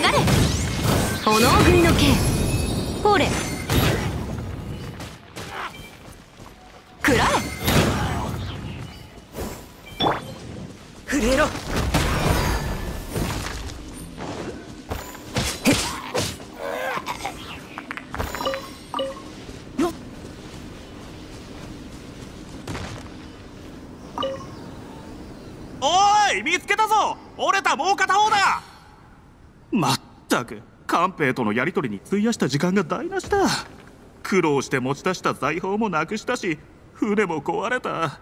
がれ炎組の剣ほれくらえ震えろ見つけたぞ折れたもう片方だ。まったく官兵とのやり取りに費やした時間が台無しだ。苦労して持ち出した財宝もなくしたし船も壊れた。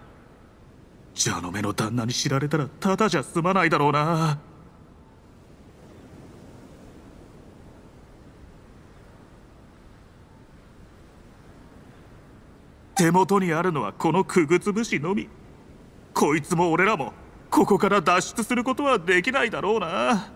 蛇の目の旦那に知られたらただじゃ済まないだろうな。手元にあるのはこのくぐつぶしのみ。こいつも俺らもここから脱出することはできないだろうな。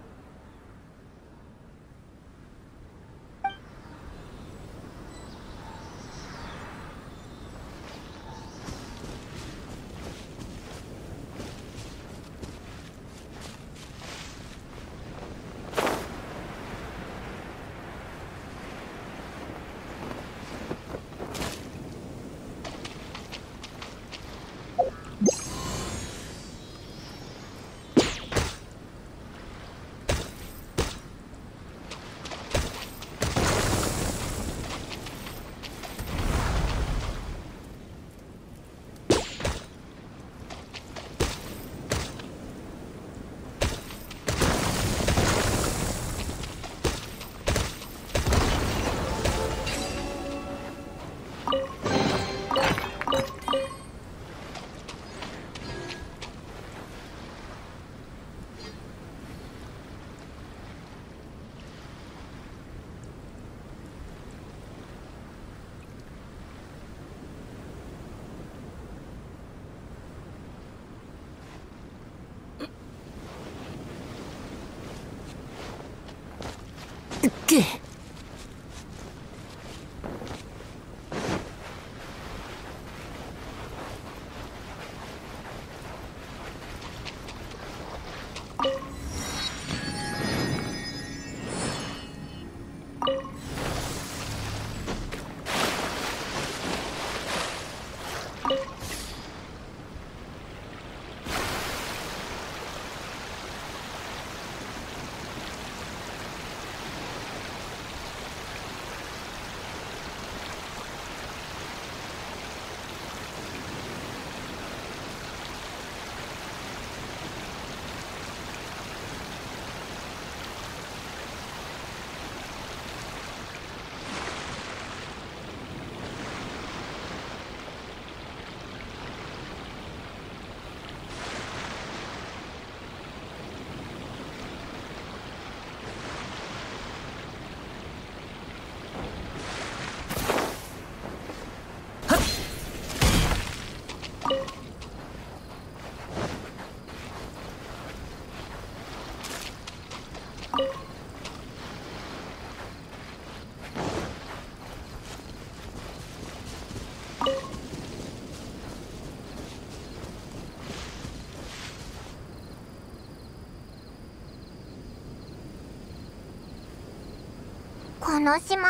この島、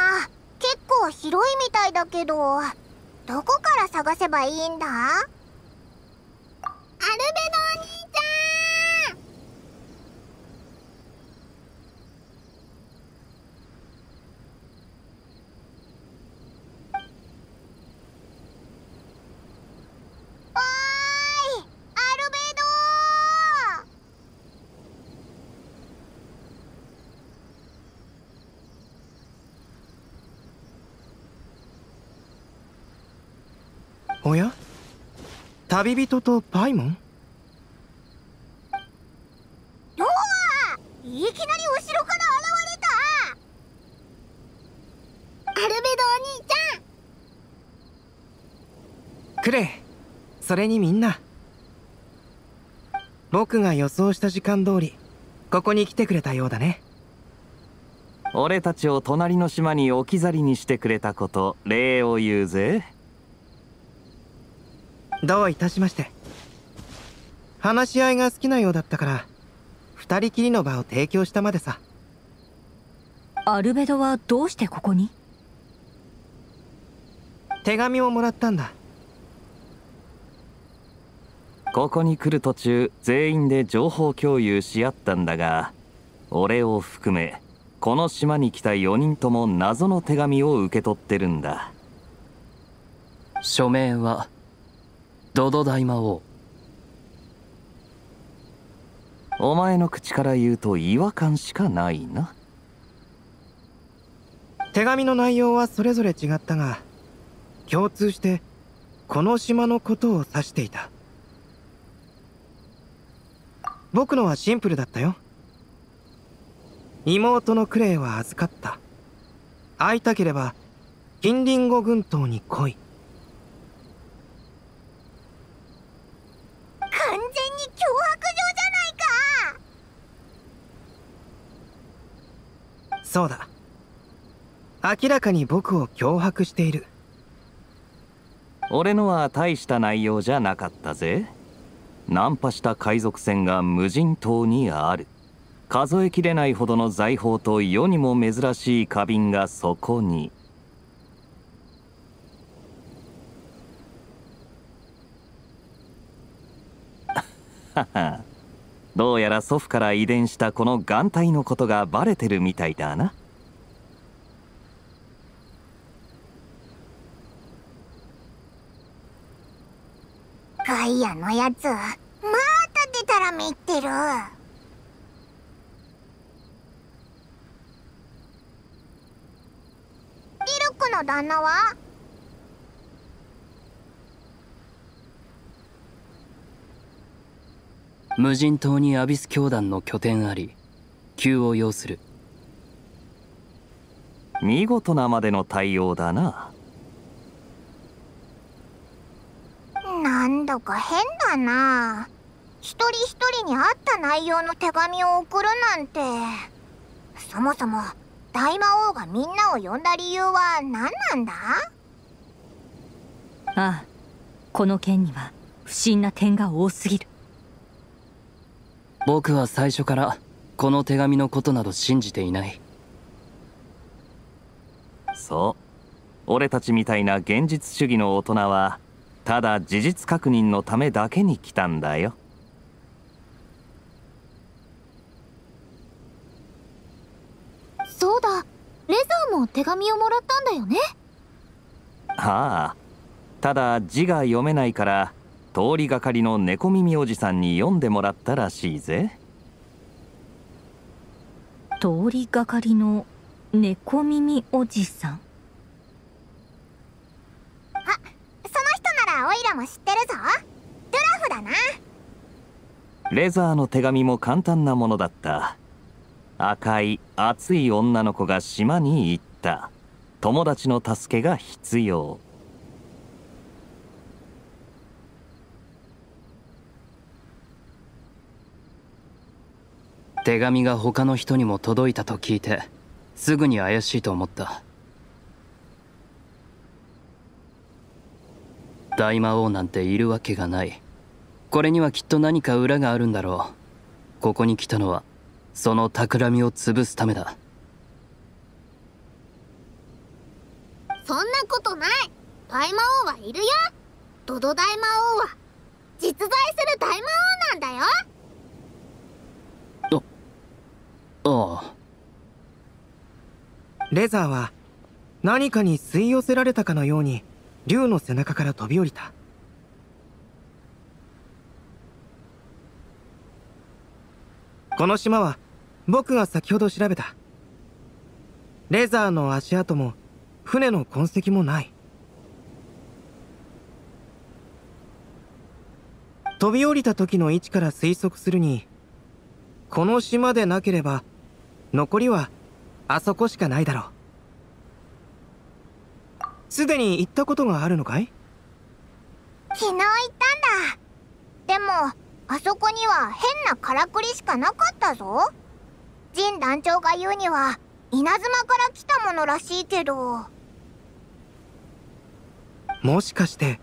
結構広いみたいだけど、どこから探せばいいんだ？アルベドお兄ちゃん！おーい！アルベドー！おや？旅人とパイモン？おお！いきなり後ろから現れた！アルベドお兄ちゃん！クレイ、それにみんな。僕が予想した時間通り、ここに来てくれたようだね。俺たちを隣の島に置き去りにしてくれたこと、礼を言うぜ。どういたしまして。話し合いが好きなようだったから、二人きりの場を提供したまでさ。アルベドはどうしてここに？手紙をもらったんだ。ここに来る途中、全員で情報共有し合ったんだが、俺を含めこの島に来た4人とも謎の手紙を受け取ってるんだ。署名はドド大魔王。お前の口から言うと違和感しかないな。手紙の内容はそれぞれ違ったが、共通してこの島のことを指していた。僕のはシンプルだったよ。妹のクレイは預かった。会いたければ金リンゴ群島に来い。完全に脅迫状じゃないか。そうだ。明らかに僕を脅迫している。俺のは大した内容じゃなかったぜ。ナンパした海賊船が無人島にある。数えきれないほどの財宝と世にも珍しい花瓶がそこに。どうやら祖父から遺伝したこの眼帯のことがバレてるみたいだな。ガイアのやつ、またでたらめってる。僕の旦那は？無人島にアビス教団の拠点あり、急を要する。見事なまでの対応だな。なんだか変だな。一人一人に合った内容の手紙を送るなんて。そもそも大魔王がみんなを呼んだ理由は何なんだ？ああ、この件には不審な点が多すぎる。僕は最初からこの手紙のことなど信じていない。そう、俺たちみたいな現実主義の大人はただ事実確認のためだけに来たんだよ。そうだ、レザーも手紙をもらったんだよね。ああ、ただ字が読めないから通りがかりの猫耳おじさんに読んでもらったらしいぜ。通りがかりの猫耳おじさん。あ、その人ならオイラも知ってるぞ。ドラフだな。レザーの手紙も簡単なものだった。赤い熱い女の子が島に行った。友達の助けが必要。手紙が他の人にも届いたと聞いてすぐに怪しいと思った。大魔王なんているわけがない。これにはきっと何か裏があるんだろう。ここに来たのはその企みを潰すためだ。そんなことない。大魔王はいるよ。ドド大魔王は実在する大魔王なんだよ。ああ。レザーは何かに吸い寄せられたかのように竜の背中から飛び降りた。この島は僕が先ほど調べた。レザーの足跡も船の痕跡もない。飛び降りた時の位置から推測するに、この島でなければ残りはあそこしかないだろう。すでに行ったことがあるのかい？昨日行ったんだ。でもあそこには変なからくりしかなかったぞ。ジン団長が言うには稲妻から来たものらしいけど。もしかして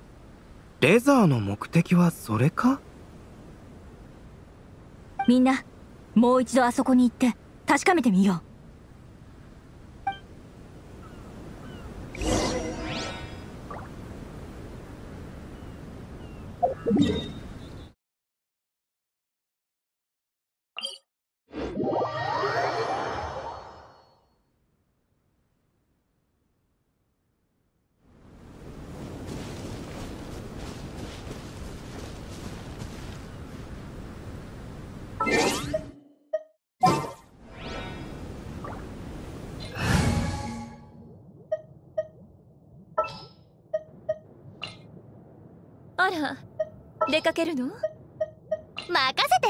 レザーの目的はそれか？みんなもう一度あそこに行って確かめてみよう。ら出かけるの？任せて。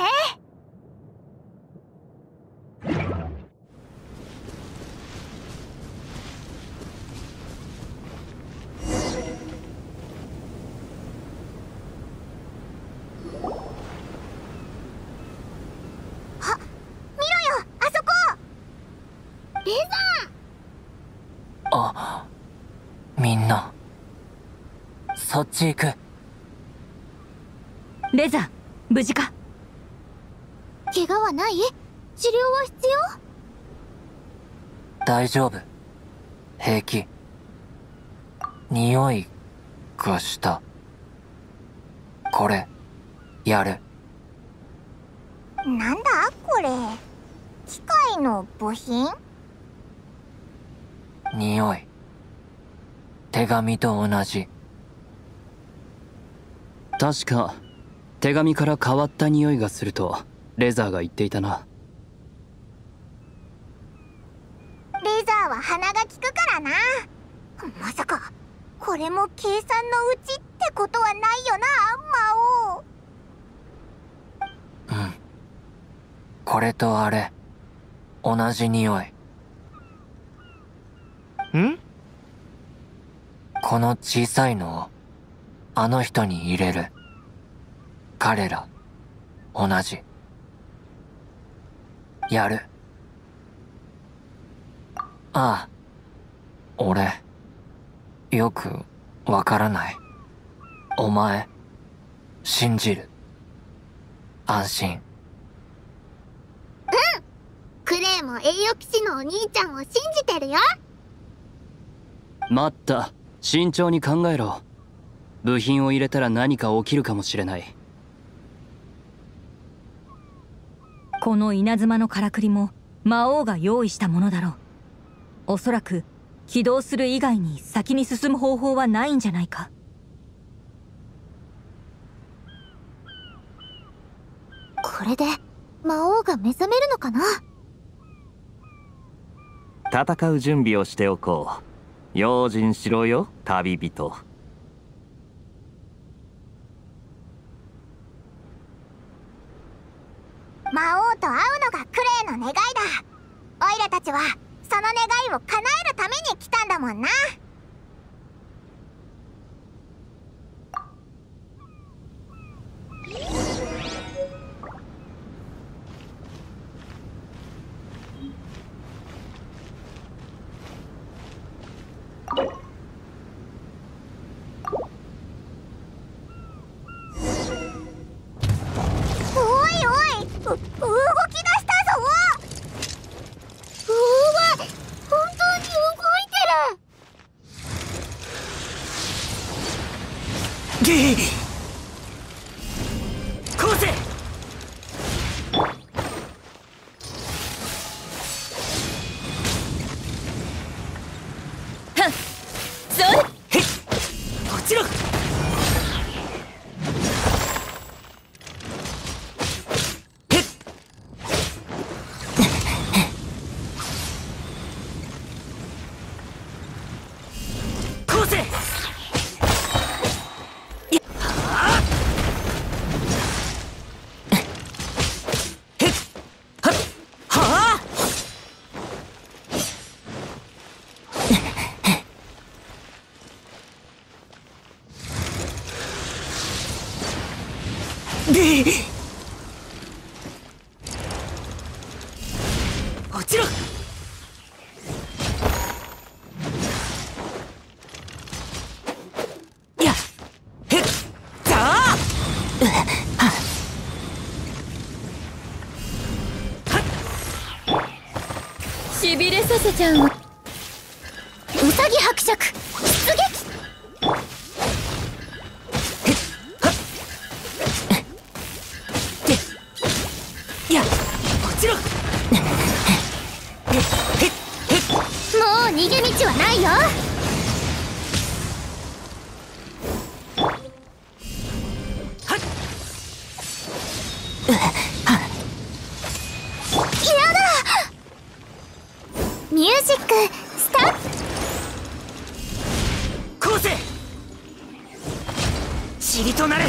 そっち行く。レザー、無事か？怪我はない？治療は必要？大丈夫。平気。匂いがした。これ、やる。なんだこれ。機械の部品？匂い。手紙と同じ。確か手紙から変わった匂いがするとレザーが言っていたな。レザーは鼻が利くからな。まさかこれも計算のうちってことはないよな、魔王。うん、これとあれ同じ匂い。ん？この小さいのをあの人に入れる。彼ら同じ。やる。ああ、俺よくわからない。お前信じる。安心。うん、クレイも栄誉騎士のお兄ちゃんを信じてるよ。待った、慎重に考えろ。部品を入れたら何か起きるかもしれない。この稲妻のからくりも魔王が用意したものだろう。おそらく起動する以外に先に進む方法はないんじゃないか。これで魔王が目覚めるのかな。戦う準備をしておこう。用心しろよ、旅人。魔王と会うのがクレイの願いだ。オイラたちはその願いを叶えるために来たんだもんな。うさぎ伯爵出撃。いや、こちら。もう逃げ道はないよ。塵となれ。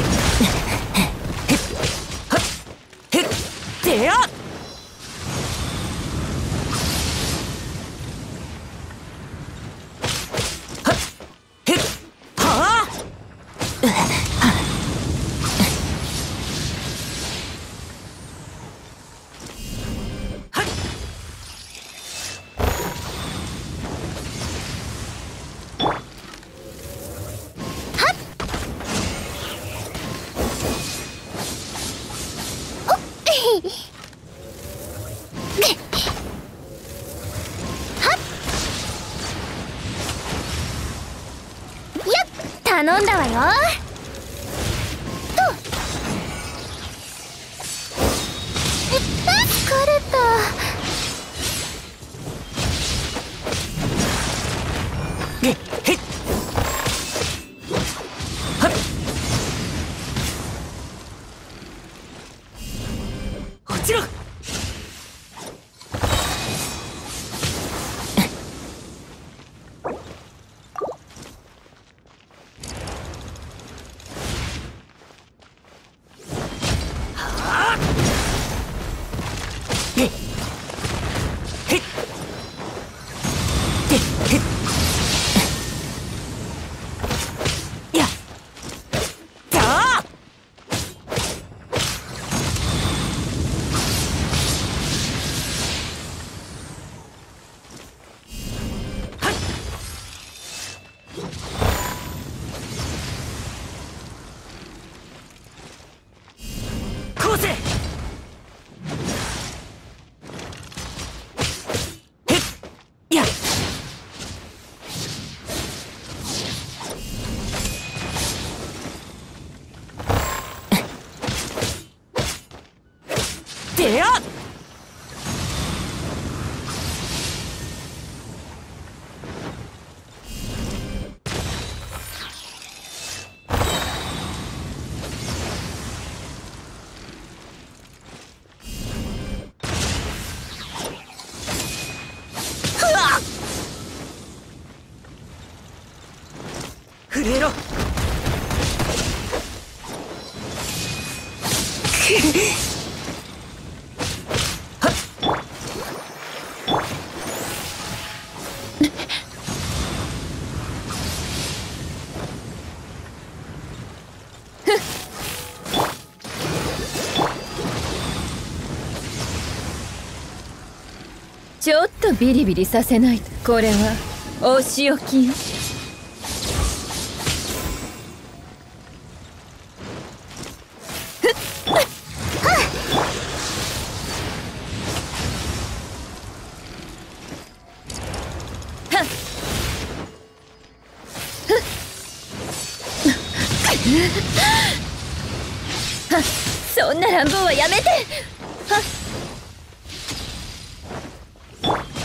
であっ、頼んだわよ。と疲れた。へっへっはっ、落ちろ。震えろ。ちょっとビリビリさせないと。これはお仕置きよ。そんな乱暴はやめて。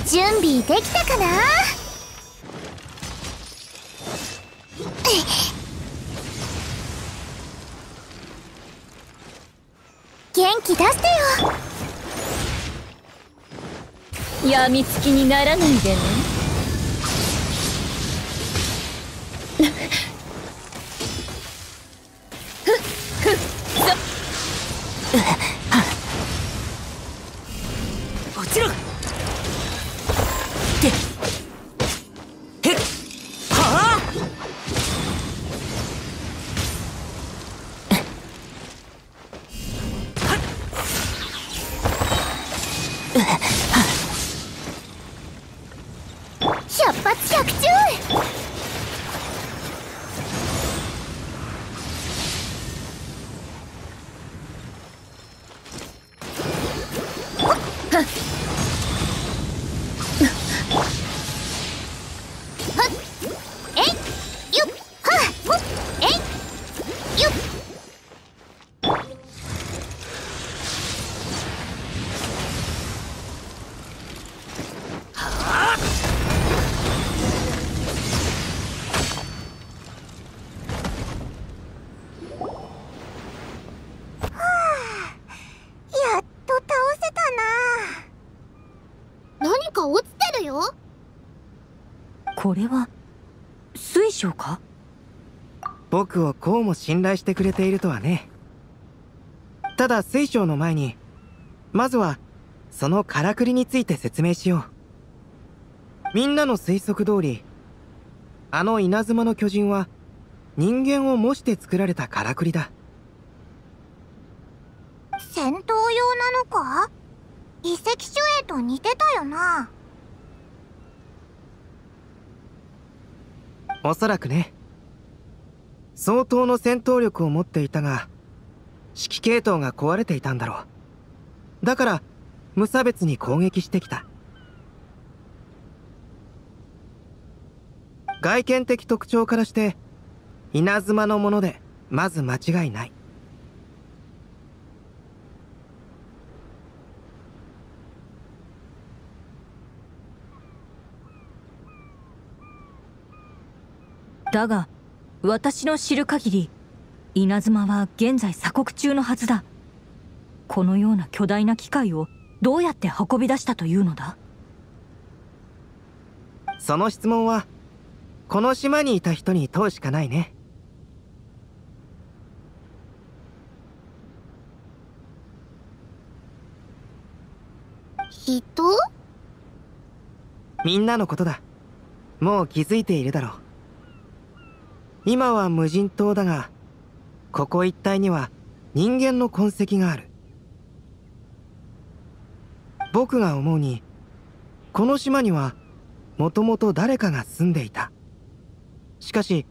準備できたかな。元気出してよ。やみつきにならないでね。百発百中。これは水晶か？僕をこうも信頼してくれているとはね。ただ水晶の前にまずはそのからくりについて説明しよう。みんなの推測通り、あの稲妻の巨人は人間を模して作られたからくりだ。戦闘用なのか？遺跡守衛と似てたよな。おそらくね。相当の戦闘力を持っていたが、指揮系統が壊れていたんだろう。だから無差別に攻撃してきた。外見的特徴からして稲妻のものでまず間違いない。だが私の知る限り、稲妻は現在鎖国中のはずだ。このような巨大な機械をどうやって運び出したというのだ？その質問はこの島にいた人に問うしかないね。人？みんなのことだ。もう気づいているだろう。今は無人島だが、ここ一帯には人間の痕跡がある。僕が思うに、この島にはもともと誰かが住んでいた。しかし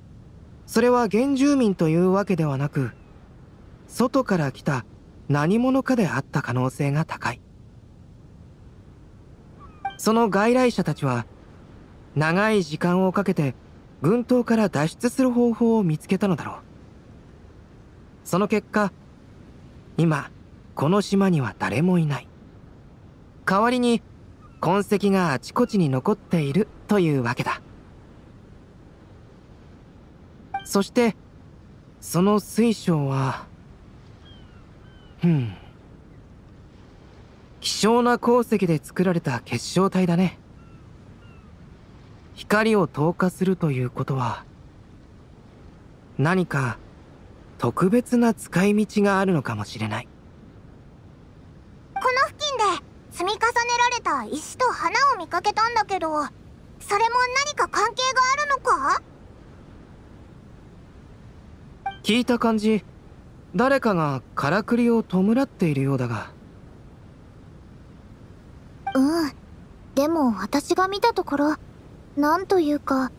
それは原住民というわけではなく、外から来た何者かであった可能性が高い。その外来者たちは長い時間をかけて群島から脱出する方法を見つけたのだろう。その結果、今この島には誰もいない。代わりに痕跡があちこちに残っているというわけだ。そしてその水晶は希少な鉱石で作られた結晶体だね。光を透過するということは、何か特別な使い道があるのかもしれない。この付近で積み重ねられた石と花を見かけたんだけど、それも何か関係があるのか？聞いた感じ、誰かがからくりを弔っているようだが。うん、でも私が見たところ、なんというか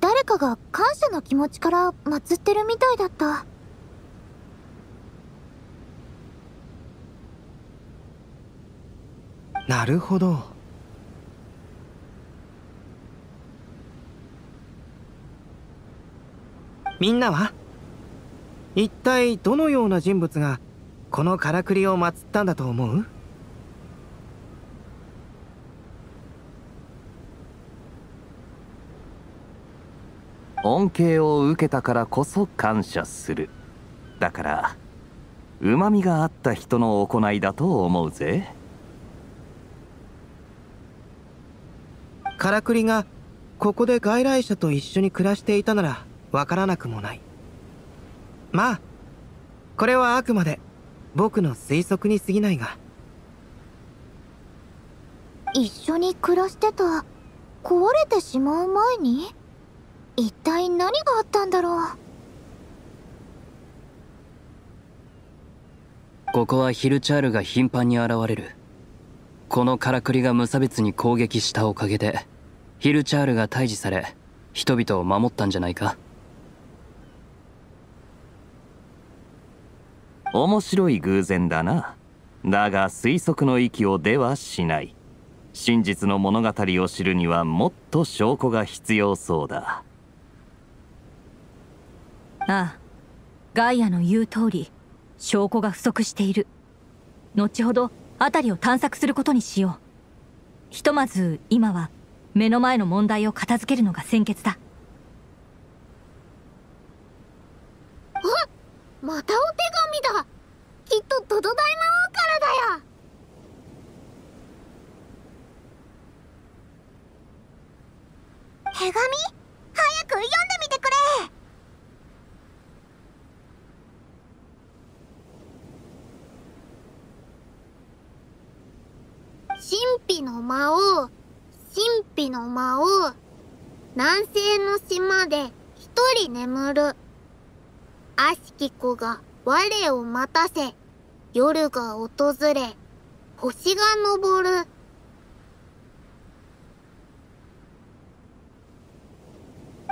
誰かが感謝の気持ちから祀ってるみたいだった。なるほど。みんなは一体どのような人物がこのからくりを祀ったんだと思う？恩恵を受けたからこそ感謝する。だからうまみがあった人の行いだと思うぜ。からくりがここで外来者と一緒に暮らしていたならわからなくもない。まあこれはあくまで僕の推測に過ぎないが。一緒に暮らしてた、壊れてしまう前に一体何があったんだろう。ここはヒルチャールが頻繁に現れる。このからくりが無差別に攻撃したおかげで、ヒルチャールが退治され人々を守ったんじゃないか。面白い偶然だな。だが推測の域を出はしない。真実の物語を知るにはもっと証拠が必要そうだ。ああ、ガイアの言う通り証拠が不足している。後ほど辺りを探索することにしよう。ひとまず今は目の前の問題を片付けるのが先決だ。あ、またお手紙だ。きっとトド大魔王からだよ。手紙？早く読んでみてくれ。神秘の魔王、神秘の魔王、南西の島で一人眠る。悪しき子が我を待たせ、夜が訪れ、星が昇る。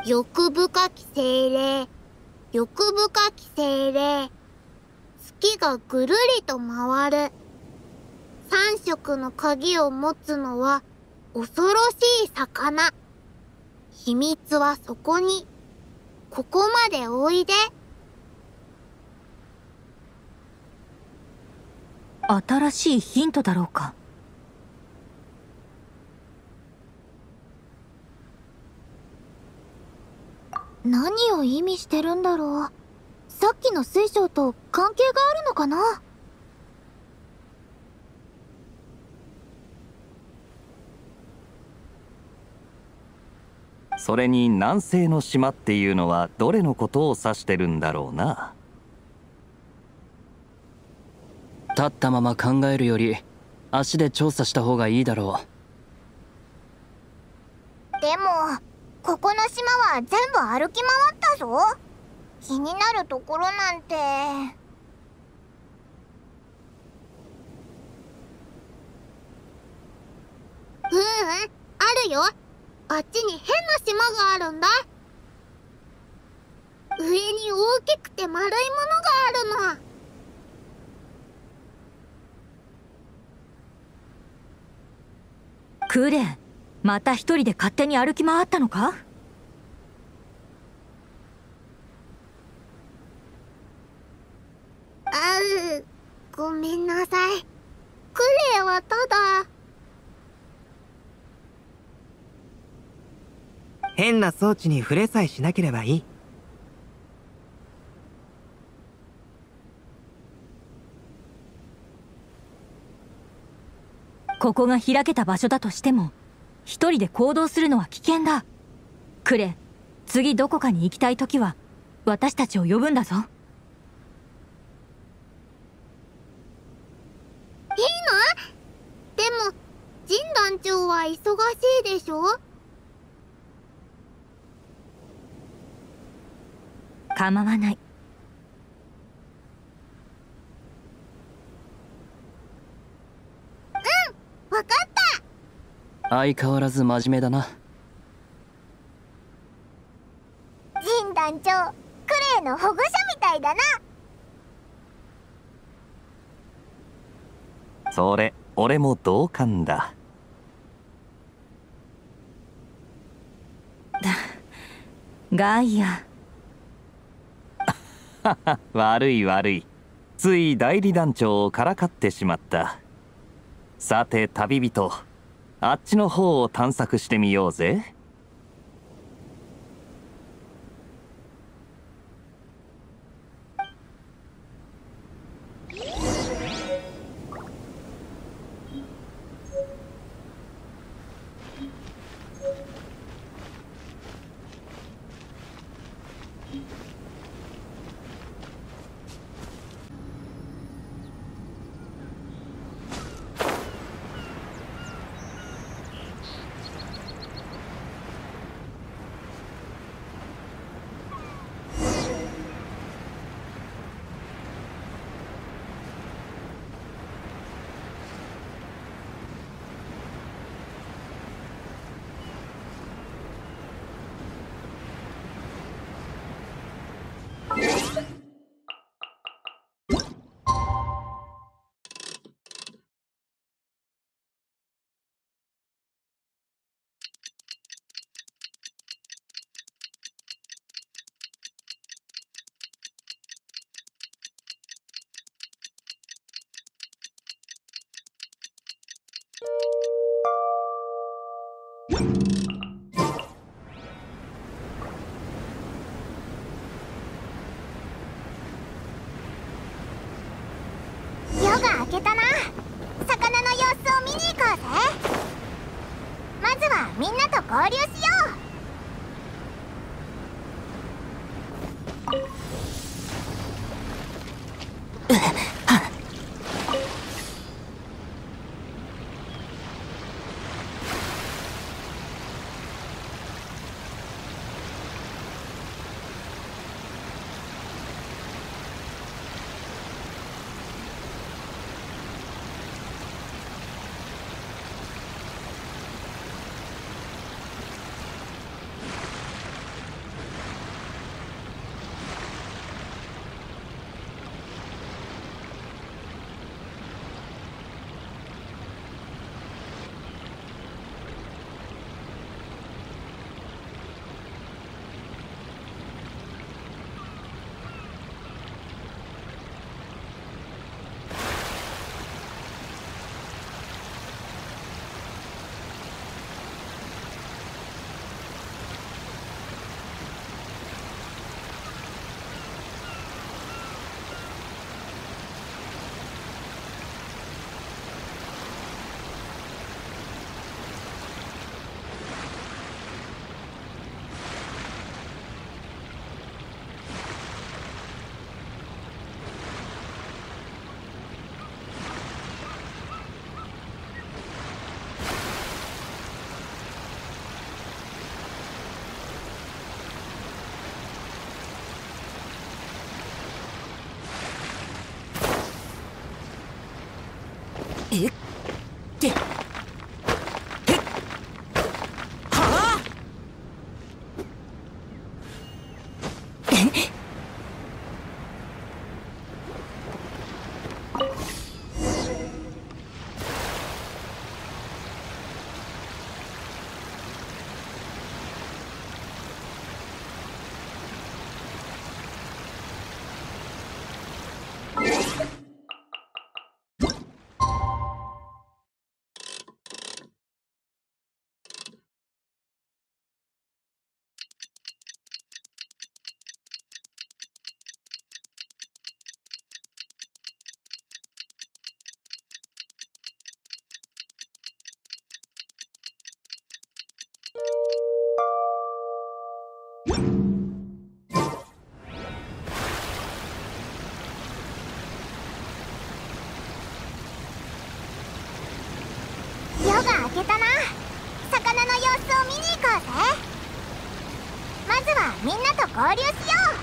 欲深き精霊、欲深き精霊、月がぐるりと回る。三色の鍵を持つのは恐ろしい魚。秘密はそこに。ここまでおいで。新しいヒントだろうか。何を意味してるんだろう。さっきの水晶と関係があるのかな。それに南西の島っていうのはどれのことを指してるんだろうな。立ったまま考えるより足で調査した方がいいだろう。でもここの島は全部歩き回ったぞ。気になるところなんて。うんうん、あるよ。あっちに変な島があるんだ。上に大きくて丸いものがあるの。クレン、また一人で勝手に歩き回ったのか？あう、ごめんなさい。クレンはただ。変な装置に触れさえしなければいい。ここが開けた場所だとしても一人で行動するのは危険だ。クレン、次どこかに行きたい時は私たちを呼ぶんだぞ。いいの？でもジン団長は忙しいでしょ。構わない。うん、わかった。相変わらず真面目だな。ジン団長、クレイの保護者みたいだな。それ、俺も同感だ。ガイア。悪い悪い、つい代理団長をからかってしまった。さて旅人、あっちの方を探索してみようぜ。開けたな。魚の様子を見に行こうぜ。まずはみんなと合流しよう。夜が明けたな。魚の様子を見に行こうぜ。まずはみんなと合流しよう。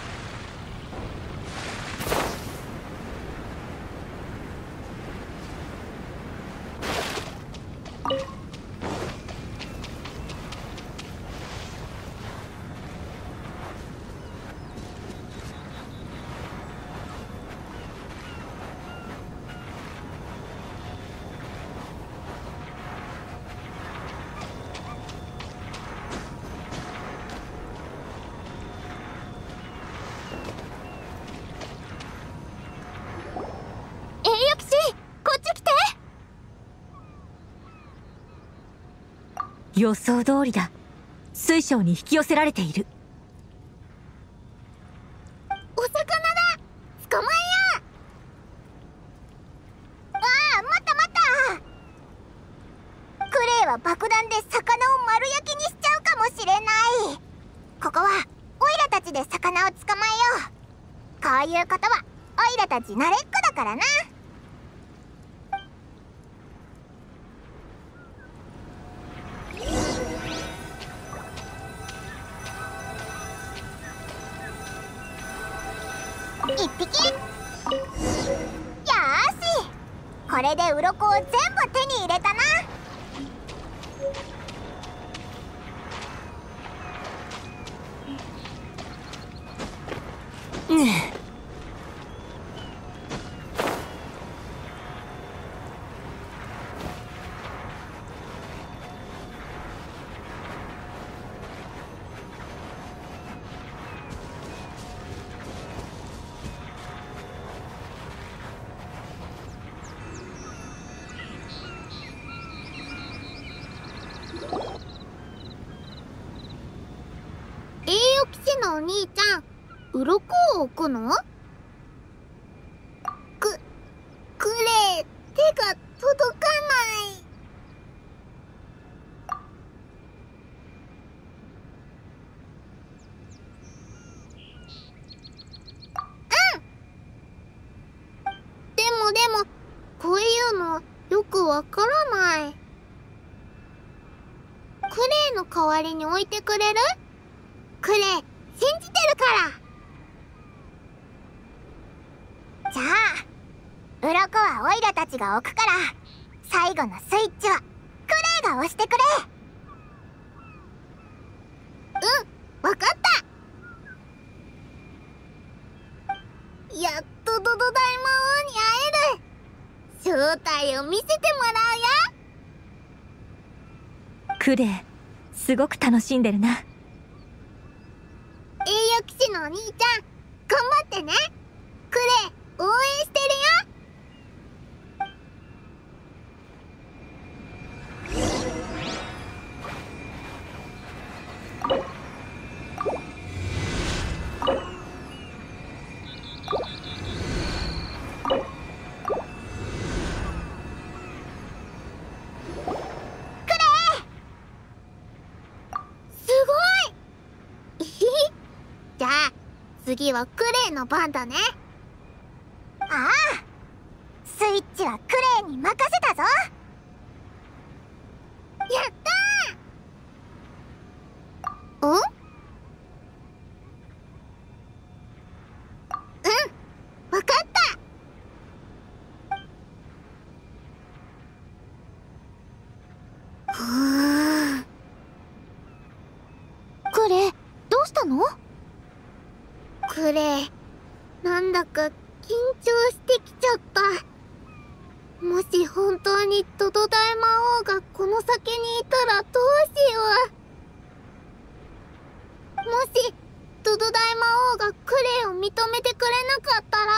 予想通りだ。水晶に引き寄せられている。お魚だ。捕まえよう。ああ、待った待った。クレイは爆弾で魚を丸焼きにしちゃうかもしれない。ここはオイラたちで魚を捕まえよう。こういうことはオイラたち慣れっこだからな。これで鱗を全部手に入れたな。お兄ちゃん、鱗を置くの？クレイ、手が届かない。うん。でも、こういうのよくわからない。クレイの代わりに置いてくれる？クレイ信じてるから。じゃあ、鱗はオイラたちが置くから、最後のスイッチはクレイが押してくれ。うん、わかった。やっとドド大魔王に会える。正体を見せてもらうよ。クレイ、すごく楽しんでるな。栄養騎士のお兄ちゃん、頑張ってね。クレイ、応援してるよ。次はクレイの番だね。ああ、スイッチはクレイに任せたぞ。やったー。お？うん、わかった。うしたの？クレイ、なんだか緊張してきちゃった。もし本当にドド大魔王がこの先にいたらどうしよう。もしドド大魔王がクレイを認めてくれなかったら、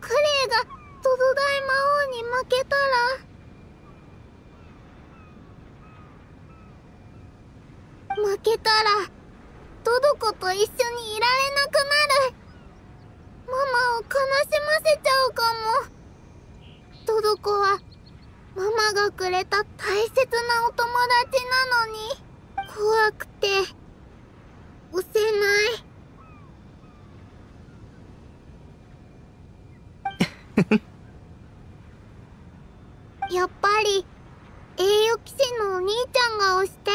クレイがドド大魔王に負けたら。負けたらドド子と一緒にいられなくなる。ママを悲しませちゃうかも。ドド子はママがくれた大切なお友達なのに怖くて押せないやっぱり栄誉騎士のお兄ちゃんが押して。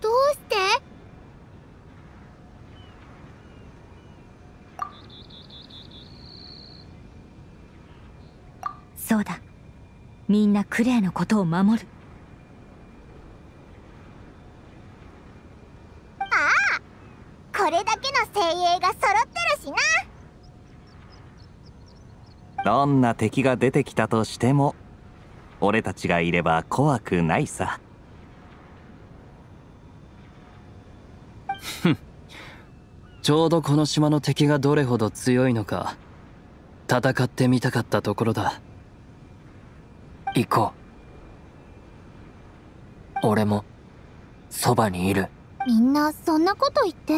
どうして？そうだ、みんなクレイのことを守る。ああ、これだけの精鋭が揃ってるしな。どんな敵が出てきたとしても俺たちがいれば怖くないさ。ちょうどこの島の敵がどれほど強いのか戦ってみたかったところだ。行こう。俺もそばにいる。みんなそんなこと言って。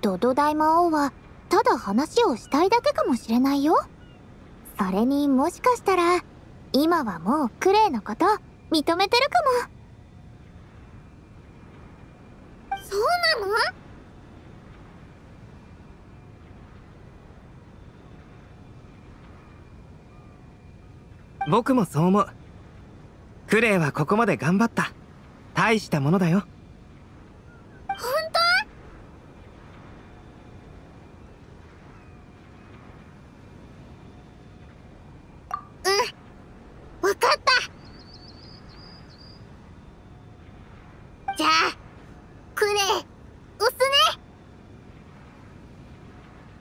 ドド大魔王はただ話をしたいだけかもしれないよ。それにもしかしたら今はもうクレイのこと認めてるかも。そうなの？僕もそう思う。クレイはここまで頑張った。大したものだよ。本当？うん、わかった。じゃあクレイ押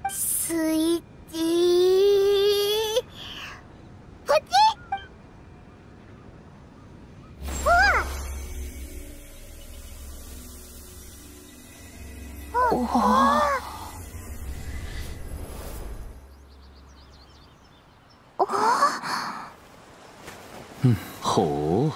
すね。スイッチポチッ。ほう。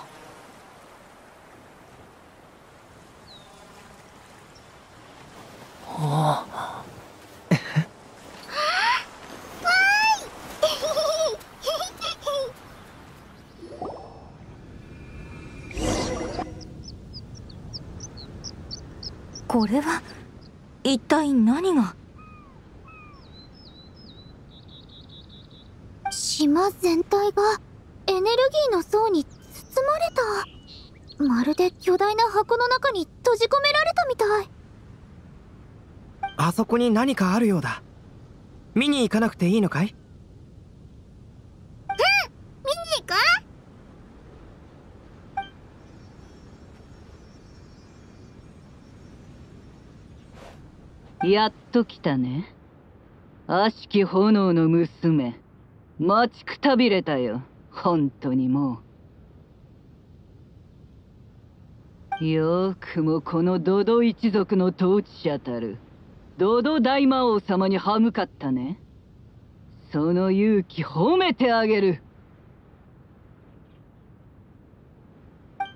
これは一体何が？島全体がエネルギーの層に包まれた。まるで巨大な箱の中に閉じ込められたみたい。あそこに何かあるようだ。見に行かなくていいのかい？うん、見に行こう。やっと来たね。悪しき炎の娘、待ちくたびれたよ。本当にもう。よくもこのドド一族の統治者たるドド大魔王様に歯向かったね。その勇気褒めてあげる。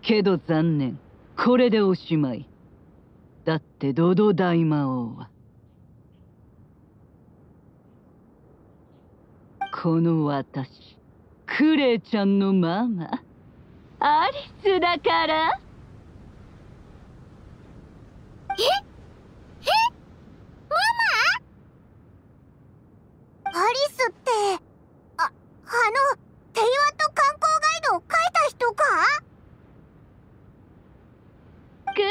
けど残念、これでおしまいだ。ってドド大魔王はこの私クレイちゃんのママアリスだから。えママ？アリスって、あのテイワと観光ガイドを描いた人か？クレイ、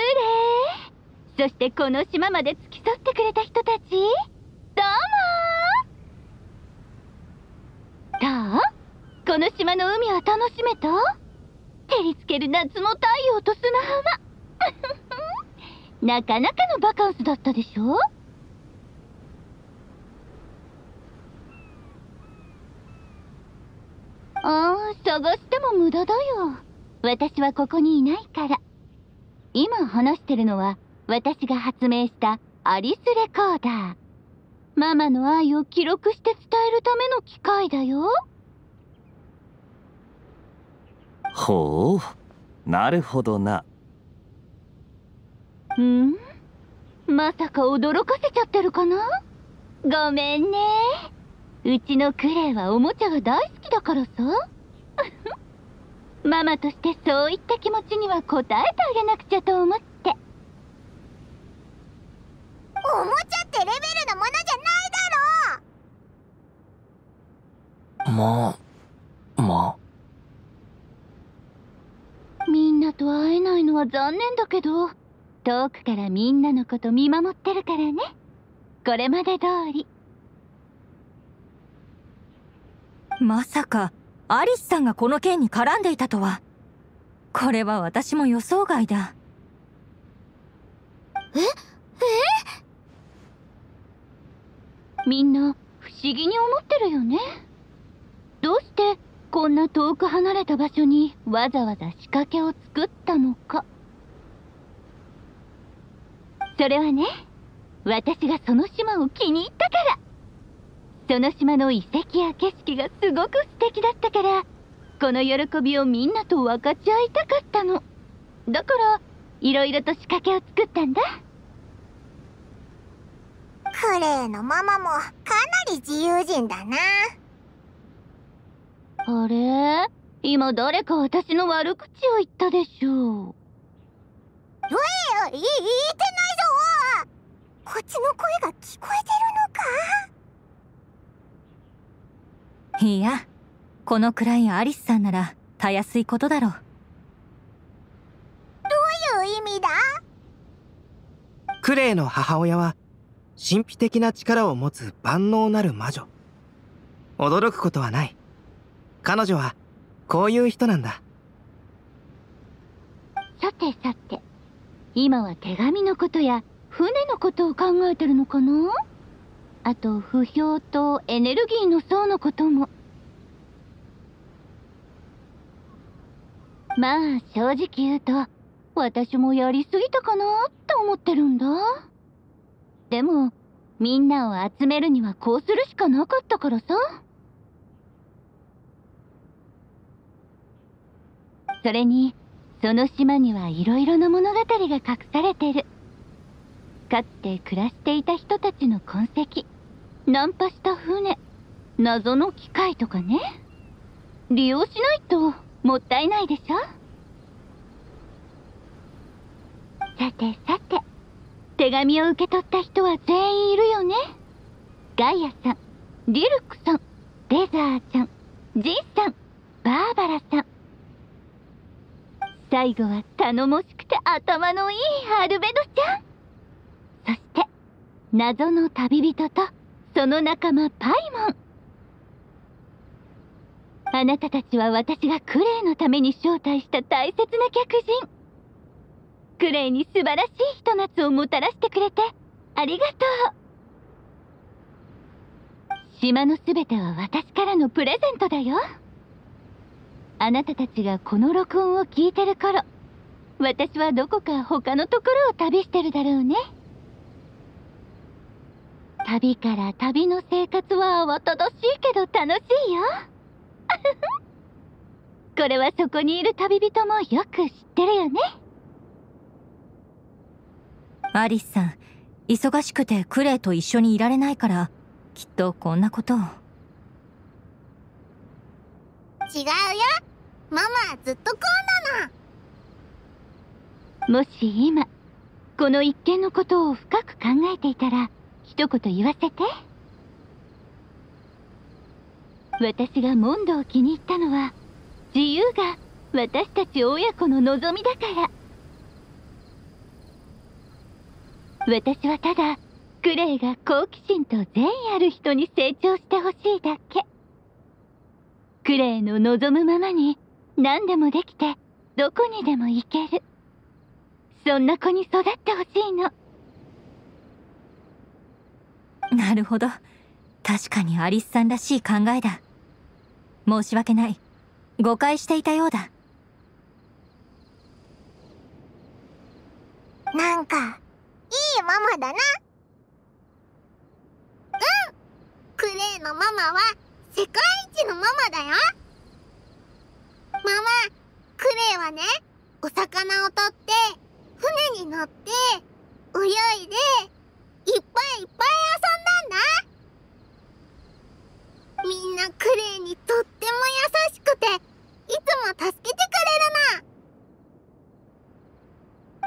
そしてこの島まで付き添ってくれた人たち、どうも。どう？この島の海は楽しめた？照りつける夏の太陽と砂浜、なかなかのバカンスだったでしょ。ああ、探しても無駄だよ。私はここにいないから。今話してるのは私が発明したアリスレコーダー。ママの愛を記録して伝えるための機械だよ。ほう、なるほどな。うん、まさか驚かせちゃってるかな。ごめんね。うちのクレイはおもちゃが大好きだからさ。ママとしてそういった気持ちには応えてあげなくちゃと思って。おもちゃってレベルなものじゃないだろ。みんなと会えないのは残念だけど、遠くからみんなのこと見守ってるからね。これまで通り。まさかアリスさんがこの件に絡んでいたとは。これは私も予想外だ。みんな不思議に思ってるよね。どうしてこんな遠く離れた場所にわざわざ仕掛けを作ったのか。それはね、私がその島を気に入ったから。その島の遺跡や景色がすごく素敵だったから、この喜びをみんなと分かち合いたかったの。だからいろいろと仕掛けを作ったんだ。クレイのママもかなり自由人だな。あれ、今誰か私の悪口を言ったでしょう。言ってないぞ。こっちの声が聞こえてるのか。いや、このくらいアリスさんならたやすいことだろう。どういう意味だ。クレイの母親は神秘的な力を持つ万能なる魔女。驚くことはない。彼女はこういう人なんだ。さてさて、今は手紙のことや船のことを考えてるのかな。あと不評とエネルギーの層のことも。まあ正直言うと私もやりすぎたかなって思ってるんだ。でもみんなを集めるにはこうするしかなかったからさ。それにその島にはいろいろな物語が隠されてる。かつて暮らしていた人たちの痕跡、ナンパした船、謎の機械とかね。利用しないともったいないでしょ。さてさて、手紙を受け取った人は全員いるよね。ガイアさん、リルクさん、レザーちゃん、ジンさん、バーバラさん。最後は頼もしくて頭のいいアルベドちゃん。そして謎の旅人とその仲間パイモン。あなたたちは私がクレイのために招待した大切な客人。クレイに素晴らしいひと夏をもたらしてくれてありがとう。島のすべては私からのプレゼントだよ。あなたたちがこの録音を聞いてる頃、私はどこか他のところを旅してるだろうね。旅から旅の生活は慌ただしいけど楽しいよ。これはそこにいる旅人もよく知ってるよね。アリスさん、忙しくてクレイと一緒にいられないから、きっとこんなことを。違うよ。ママはずっとこうなの。もし今、この一件のことを深く考えていたら、一言言わせて。私がモンドを気に入ったのは、自由が私たち親子の望みだから。私はただクレイが好奇心と善意ある人に成長してほしいだけ。クレイの望むままに何でもできて、どこにでも行ける。そんな子に育ってほしいの。なるほど、確かにアリスさんらしい考えだ。申し訳ない、誤解していたようだ。なんかいいママだな。うん、クレイのママは世界一のママだよ。ママ、クレイはね、お魚をとって船に乗って泳いでいっぱいいっぱい遊んだんだ。みんなクレイにとっても優しくて、いつも助けてくれるな。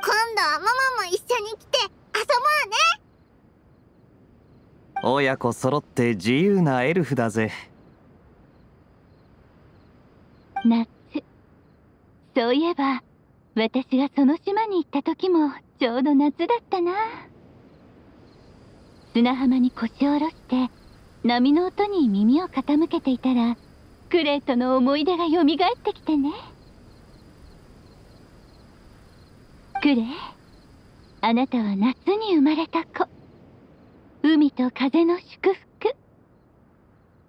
今度はママも一緒に来て遊ぼうね。親子揃って自由なエルフだぜ。夏、そういえば私がその島に行った時もちょうど夏だったな。砂浜に腰を下ろして波の音に耳を傾けていたら、クレイとの思い出がよみがえってきてね。クレイ、あなたは夏に生まれた子。海と風の祝福。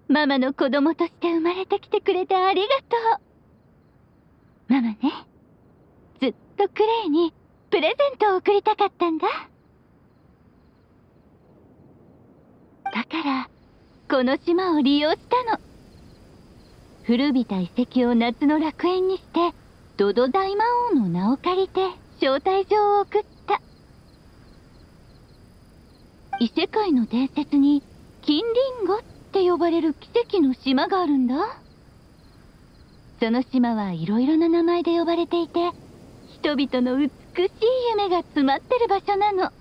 ママの子供として生まれてきてくれてありがとう。ママね、ずっとクレイにプレゼントを贈りたかったんだ。だからこの島を利用したの。古びた遺跡を夏の楽園にして、ドド大魔王の名を借りて招待状を送った。異世界の伝説に金リンゴって呼ばれる奇跡の島があるんだ。その島はいろいろな名前で呼ばれていて、人々の美しい夢が詰まってる場所なの。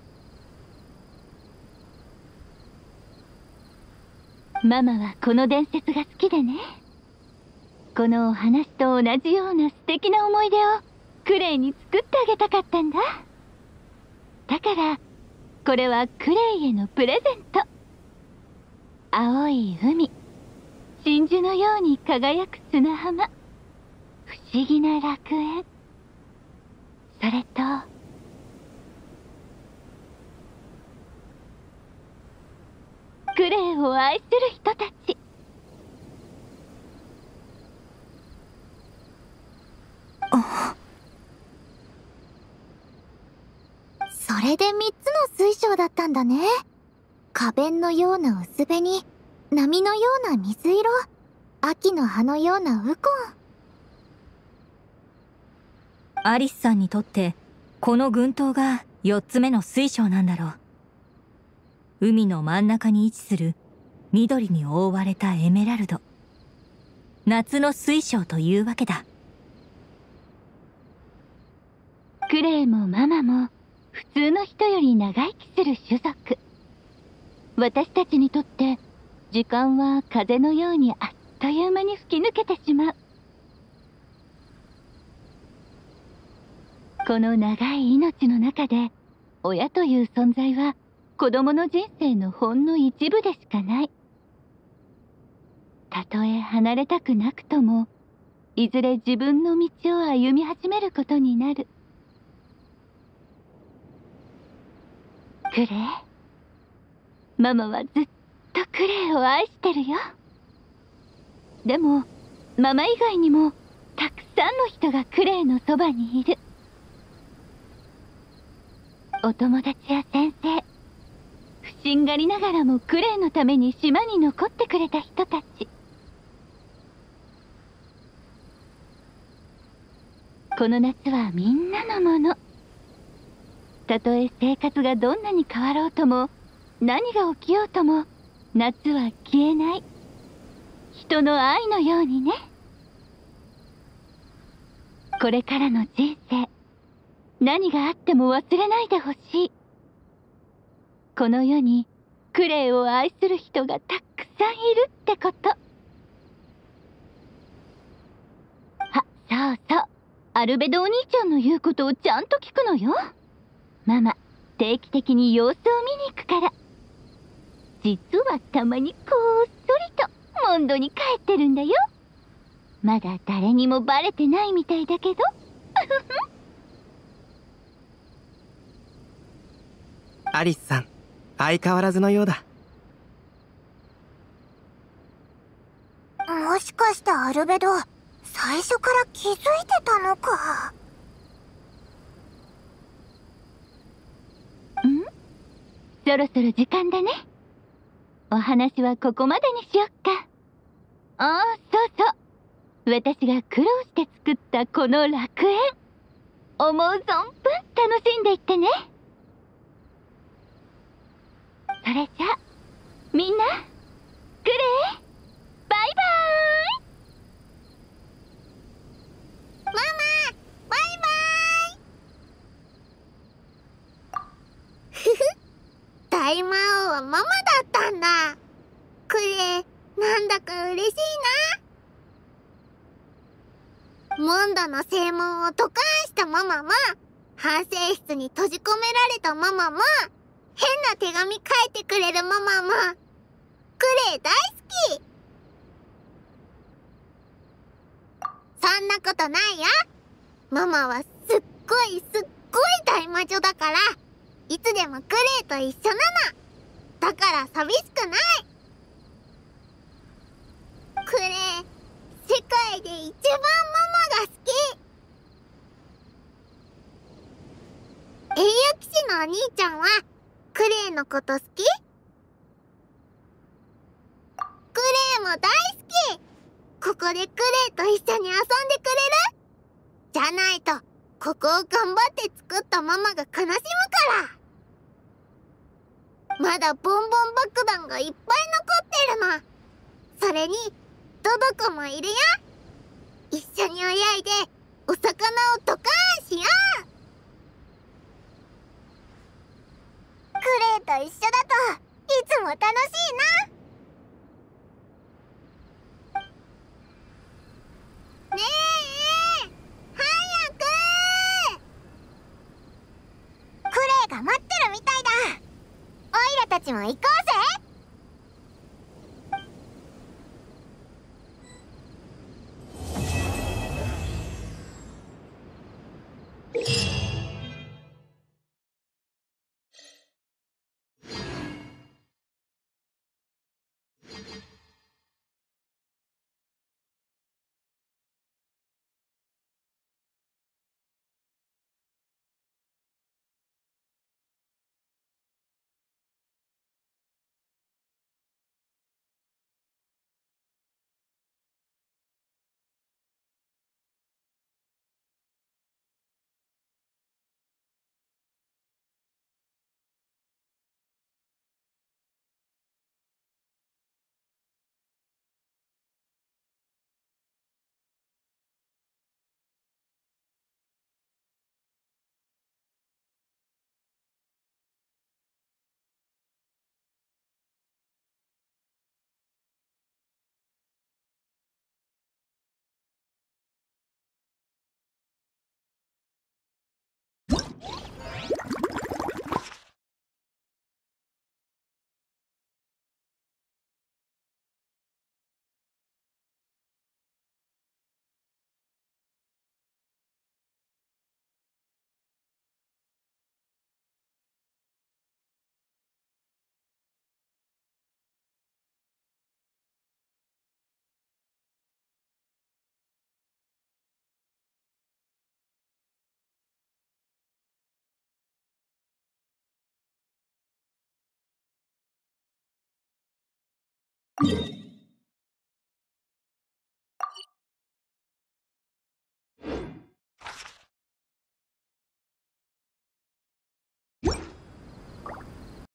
ママはこの伝説が好きでね、このお話と同じような素敵な思い出をクレイに作ってあげたかったんだ。だからこれはクレイへのプレゼント。青い海、真珠のように輝く砂浜、不思議な楽園、それとクレイを愛する人たち。それで3つの水晶だったんだね。花弁のような薄紅、波のような水色、秋の葉のようなウコン。アリスさんにとってこの群島が4つ目の水晶なんだろう。海の真ん中に位置する緑に覆われたエメラルド、夏の水晶というわけだ。クレイもママも普通の人より長生きする種族。私たちにとって時間は風のようにあっという間に吹き抜けてしまう。この長い命の中で、親という存在は子供の人生のほんの一部でしかない。たとえ離れたくなくとも、いずれ自分の道を歩み始めることになる。クレイ、ママはずっとクレイを愛してるよ。でもママ以外にもたくさんの人がクレイのそばにいる。お友達や先生、不審がりながらもクレイのために島に残ってくれた人たち。この夏はみんなのもの。たとえ生活がどんなに変わろうとも、何が起きようとも、夏は消えない。人の愛のようにね。これからの人生、何があっても忘れないでほしい。この世にクレイを愛する人がたくさんいるってこと。あ、そうそう、アルベドお兄ちゃんの言うことをちゃんと聞くのよ。ママ、定期的に様子を見に行くから。実はたまにこっそりとモンドに帰ってるんだよ。まだ誰にもバレてないみたいだけどアリスさん、相変わらずのようだ。もしかしてアルベド、最初から気づいてたのか。ん？そろそろ時間だね。お話はここまでにしよっか。ああ、そうそう。私が苦労して作ったこの楽園、思う存分楽しんでいってね。それじゃあみんなグレー、バイバーイ。ママ、バイバーイ。ふふ、大魔王はママだったんだ。クレー、なんだか嬉しいな。モンドの正門を解かしたママも、反省室に閉じ込められたママも、変な手紙書いてくれるママも、クレー大好き。そんなことないよ。ママはすっごい大魔女だから、いつでもクレーと一緒なの。だから寂しくない。クレー、世界で一番ママが好き。英雄騎士のお兄ちゃんはクレーのこと好き？クレーも大好き。ここでクレーと一緒に遊んでくれる？じゃないとここを頑張って作ったママが悲しむから。まだボンボン爆弾がいっぱい残ってるの。それにドドコもいるよ。一緒に泳いでお魚をドカーンしよう。クレーと一緒だといつも楽しいな。ねえ、早く。クレーが待ってるみたいだ。オイラたちも行こうぜ。